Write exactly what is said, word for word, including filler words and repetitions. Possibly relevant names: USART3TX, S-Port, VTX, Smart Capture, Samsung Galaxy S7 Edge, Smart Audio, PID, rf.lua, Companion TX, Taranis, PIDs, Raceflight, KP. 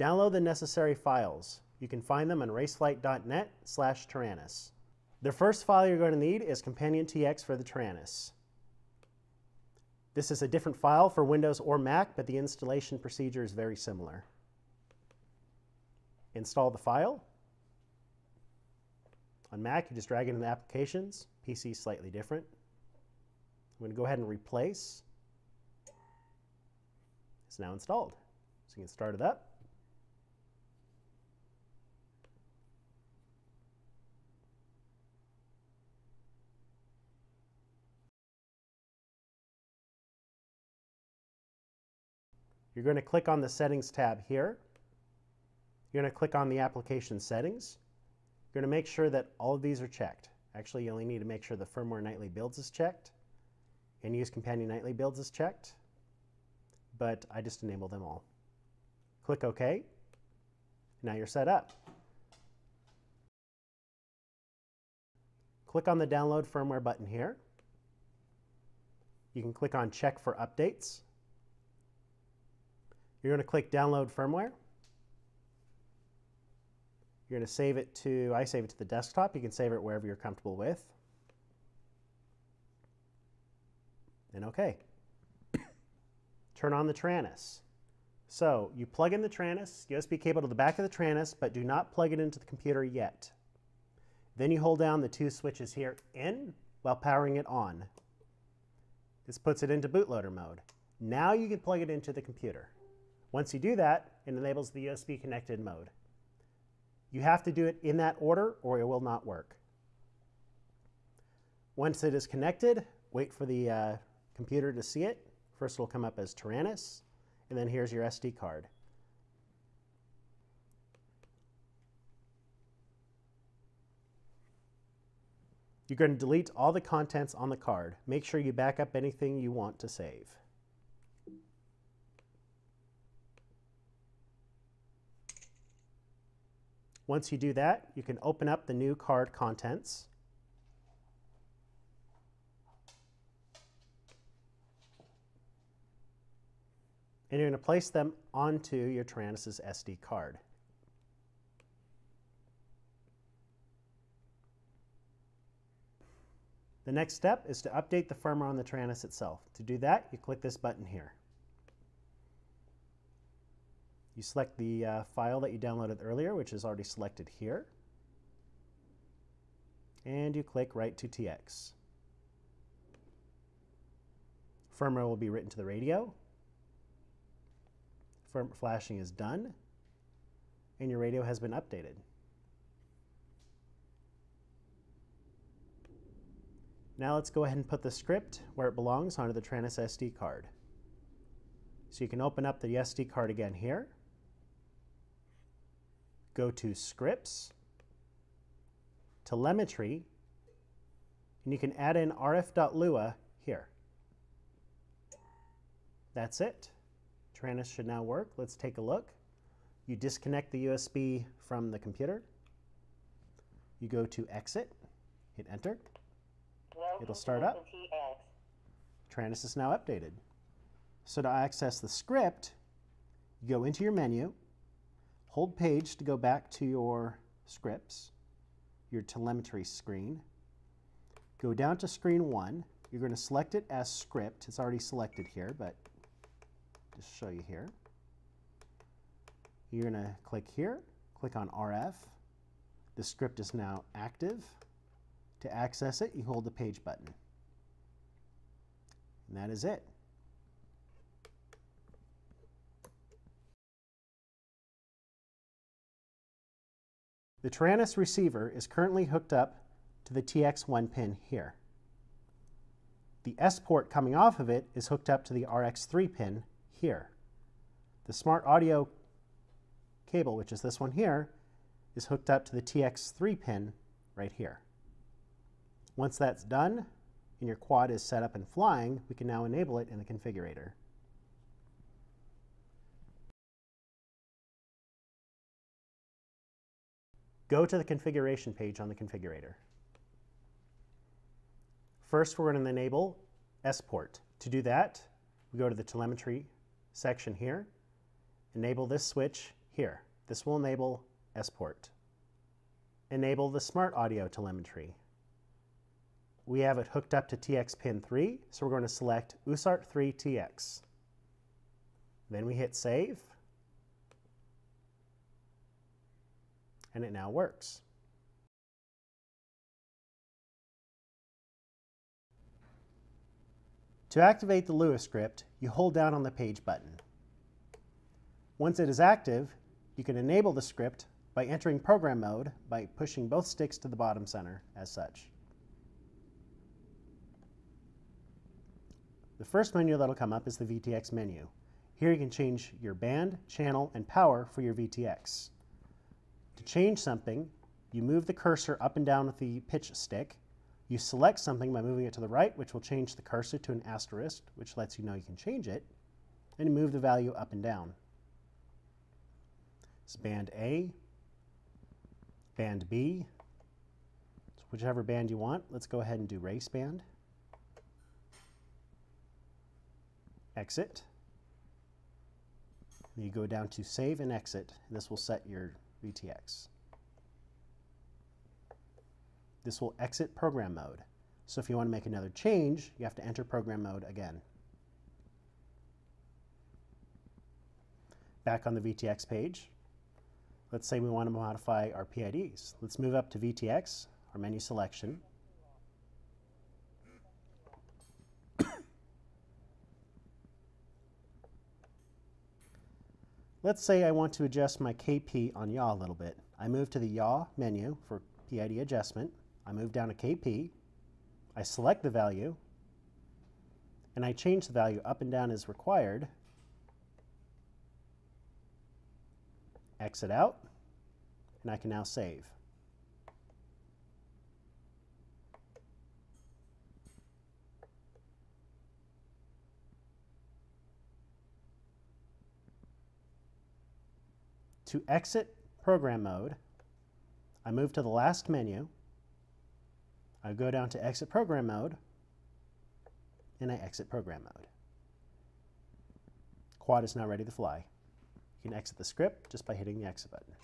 Download the necessary files. You can find them on raceflight dot net slash Taranis. The first file you're going to need is Companion T X for the Taranis. This is a different file for Windows or Mac, but the installation procedure is very similar. Install the file. On Mac, you just drag it in the Applications. P C is slightly different. I'm going to go ahead and replace. It's now installed, so you can start it up. You're going to click on the Settings tab here. You're going to click on the Application Settings. You're going to make sure that all of these are checked. Actually, you only need to make sure the Firmware Nightly Builds is checked and Use Companion Nightly Builds is checked, but I just enable them all. Click OK. Now you're set up. Click on the Download Firmware button here. You can click on Check for Updates. You're going to click Download Firmware. You're going to save it to, I save it to the desktop. You can save it wherever you're comfortable with. And OK. Turn on the Taranis. So you plug in the Taranis, U S B cable to the back of the Taranis, but do not plug it into the computer yet. Then you hold down the two switches here in while powering it on. This puts it into bootloader mode. Now you can plug it into the computer. Once you do that, it enables the U S B connected mode. You have to do it in that order or it will not work. Once it is connected, wait for the uh, computer to see it. First it will come up as Taranis, and then here's your S D card. You're going to delete all the contents on the card. Make sure you back up anything you want to save. Once you do that, you can open up the new card contents. And you're going to place them onto your Taranis' S D card. The next step is to update the firmware on the Taranis itself. To do that, you click this button here. You select the uh, file that you downloaded earlier, which is already selected here, and you click Write to T X. Firmware will be written to the radio. Firmware flashing is done, and your radio has been updated. Now let's go ahead and put the script where it belongs onto the Taranis S D card. So you can open up the S D card again here. Go to Scripts, Telemetry, and you can add in R F dot lua here. That's it. Taranis should now work. Let's take a look. You disconnect the U S B from the computer. You go to Exit, hit Enter. It'll start up. Taranis is now updated. So to access the script, you go into your menu, hold page to go back to your scripts, your telemetry screen. Go down to screen one. You're going to select it as script. It's already selected here, but just show you here. You're going to click here, click on R F. The script is now active. To access it, you hold the page button. And that is it. The Taranis receiver is currently hooked up to the T X one pin here. The S-Port coming off of it is hooked up to the R X three pin here. The Smart Audio cable, which is this one here, is hooked up to the T X three pin right here. Once that's done and your quad is set up and flying, we can now enable it in the configurator. Go to the configuration page on the configurator. First, we're going to enable S-Port. To do that, we go to the telemetry section here, enable this switch Here, this will enable S-Port. Enable the Smart Audio telemetry. We have it hooked up to T X pin three, so we're going to select U S A R T three T X. Then we hit save, and it now works. To activate the Lua script, you hold down on the page button. Once it is active, you can enable the script by entering program mode by pushing both sticks to the bottom center as such. The first menu that'll come up is the V T X menu. Here you can change your band, channel, and power for your V T X. To change something, you move the cursor up and down with the pitch stick. You select something by moving it to the right, which will change the cursor to an asterisk, which lets you know you can change it, and you move the value up and down. It's band A, band B, so whichever band you want. Let's go ahead and do race band. Exit. You go down to save and exit, and this will set your V T X. This will exit program mode. So if you want to make another change, you have to enter program mode again. Back on the V T X page, let's say we want to modify our P I Ds. Let's move up to V T X, our menu selection. Let's say I want to adjust my K P on yaw a little bit. I move to the yaw menu for P I D adjustment. I move down to K P. I select the value, and I change the value up and down as required. Exit out, and I can now save. To exit program mode, I move to the last menu, I go down to exit program mode, and I exit program mode. Quad is now ready to fly. You can exit the script just by hitting the exit button.